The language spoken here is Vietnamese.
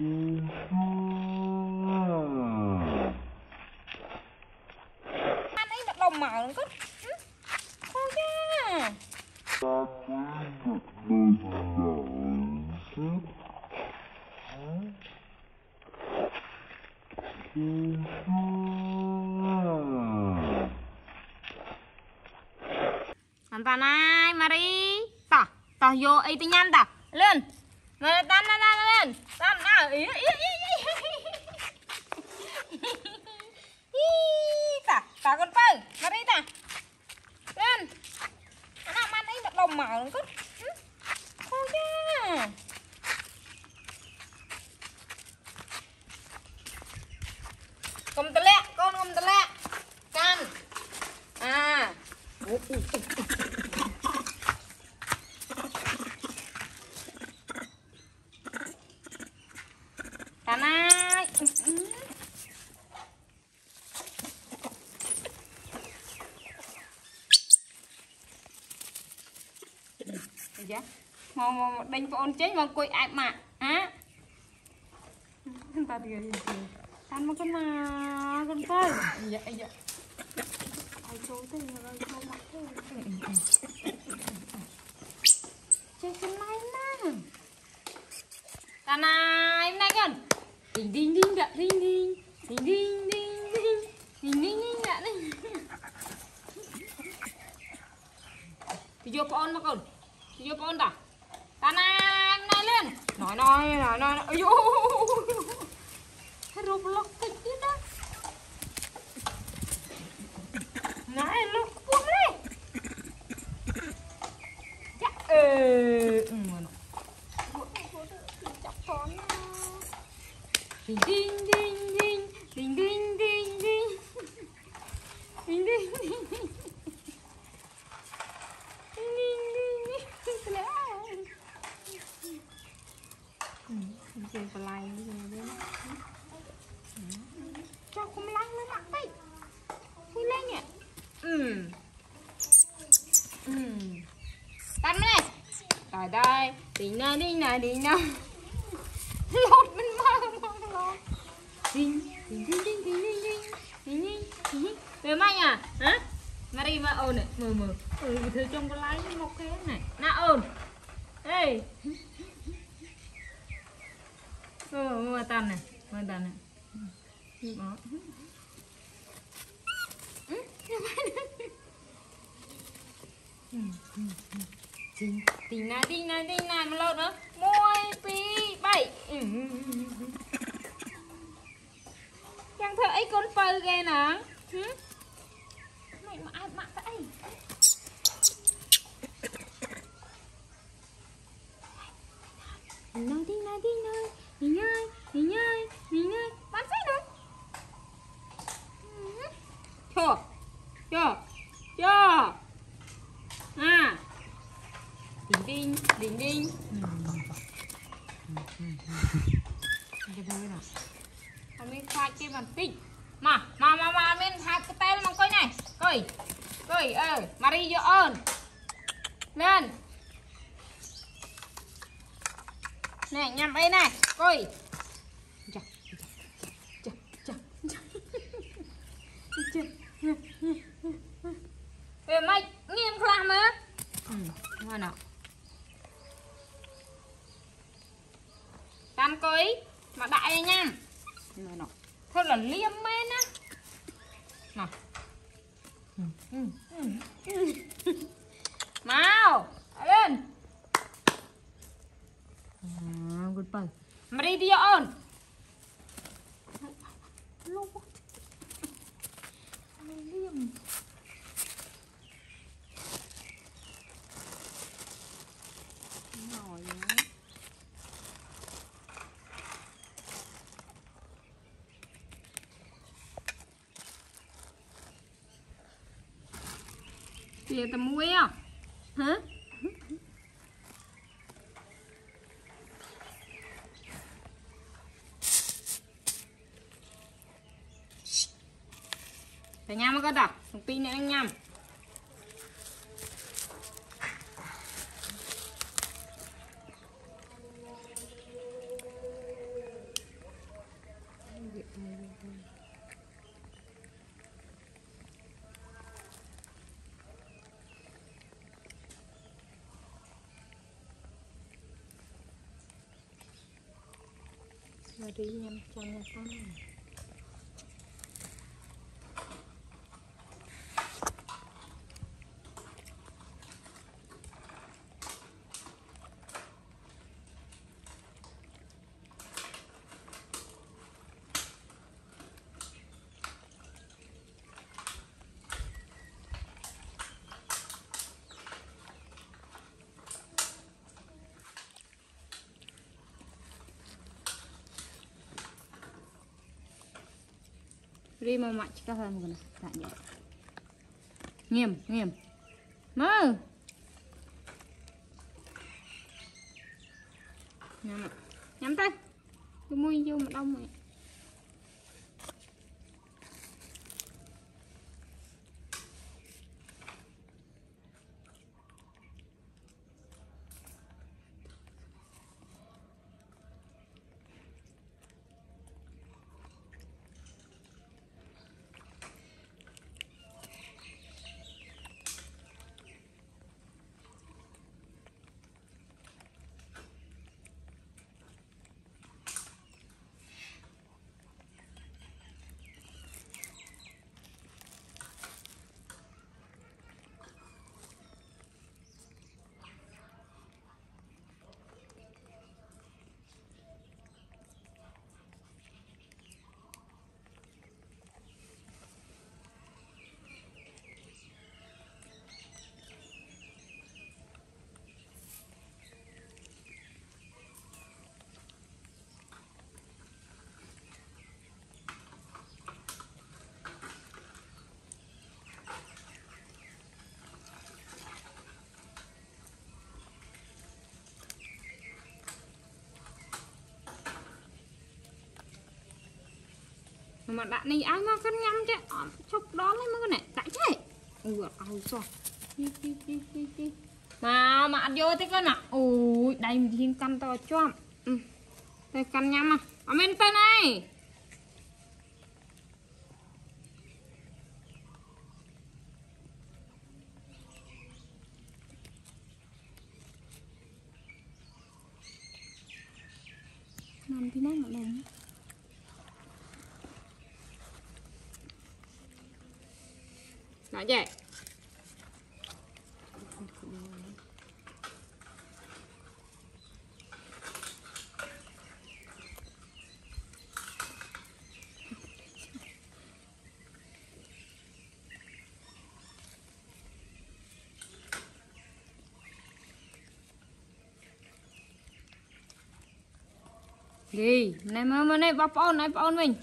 Anh ta này Marie ta ta vô ấy tin nhanh ta lên lên tan lên lên tan nào ý ý ý ta ta con phơi Marie ta lên anh làm ăn ấy đặt đồng màu nó cứ thôi chứ cầm tê lẹ con cầm tê lẹ can à Mà đánh phone chết mà cùi áp mà á ta thì ăn mà con phơi dạ dạ ai trốn thế rồi trốn mặt thế chơi cái máy nè ta này hôm nay con đinh đinh đinh đã đinh đinh đinh đinh đinh đinh đinh đinh đã đinh thì vô con mà con thì vô con ta ta này này lên nói ôi dồi hết rụp lóc thịt đi đó này lóc cuốn đấy chắc chắc con ding ding ding ding ding ding ding ding ding ding cho không lăn lên mặt tay vui lên nhỉ tắt lên tại đây tính nào đi nào đi nào lột mình mơ tính tính tính tính tính tính tính về mai à hả mà đi mà ồn này mờ mờ thử trong cái lái nó mọc thế này na ồn ê mà tan này mà tan này đó. Tính này mà lâu nữa môi pi bảy chẳng thợ ấy con phơi ghê nè mày mà ai mặn vậy tính này Nhìn ơi, bán sách nữa. Chờ. À. Đỉnh. Mình khoai kia bàn tích. Mà, mình hạt cái tay lên bằng coi này. Coi, Marie vô ơn. Lên. Này, nhằm ấy này, coi. Về mày nghiêm khóa mà hoa nào tan coi mà đại nha thôi là liêm mê á nào mau lên goodbye mà đi đi ơn kìa tầm muối à hả phải nhâm mới có đọc một tí nữa anh nhâm Rồi đi nhanh cho nhà tắm. Đi mà mạnh cho hơn rồi này, dạ. Nghiêm mơ nhắm tay cái mui vô mà đông rồi. Mà đã này ai mà cân nhắm chứ chụp đó mới mới này tại chứ sao mà ăn vô thế con ạ. Ui đây mình căn to cho đây căn nhắm ở bên tay này làm thế nào mà nói vậy gì này mà này bà con mình